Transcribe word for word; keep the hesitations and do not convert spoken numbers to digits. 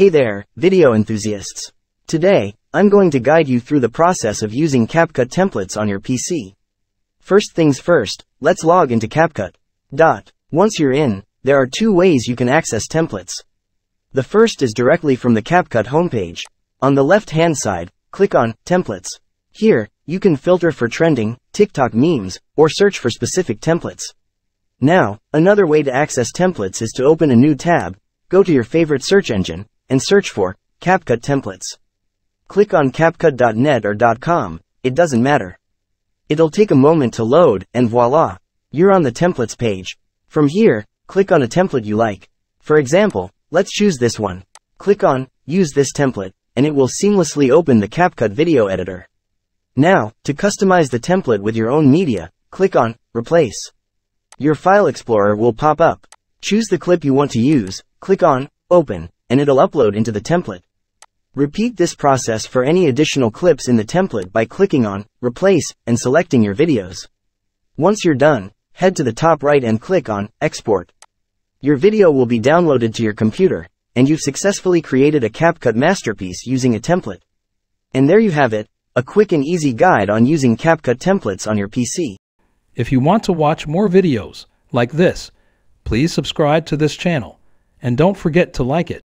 Hey there, video enthusiasts. Today, I'm going to guide you through the process of using CapCut templates on your P C. First things first, let's log into CapCut. Dot. Once you're in, there are two ways you can access templates. The first is directly from the CapCut homepage. On the left-hand side, click on Templates. Here, you can filter for trending, TikTok memes, or search for specific templates. Now, another way to access templates is to open a new tab, go to your favorite search engine, and search for CapCut templates. Click on CapCut dot net or .com, it doesn't matter. It'll take a moment to load, and voila! You're on the templates page. From here, click on a template you like. For example, let's choose this one. Click on Use this template, and it will seamlessly open the CapCut video editor. Now, to customize the template with your own media, click on Replace. Your file explorer will pop up. Choose the clip you want to use, click on Open, and it'll upload into the template. Repeat this process for any additional clips in the template by clicking on Replace and selecting your videos. Once you're done, head to the top right and click on Export. Your video will be downloaded to your computer, and you've successfully created a CapCut masterpiece using a template. And there you have it, a quick and easy guide on using CapCut templates on your P C. If you want to watch more videos like this, please subscribe to this channel, and don't forget to like it.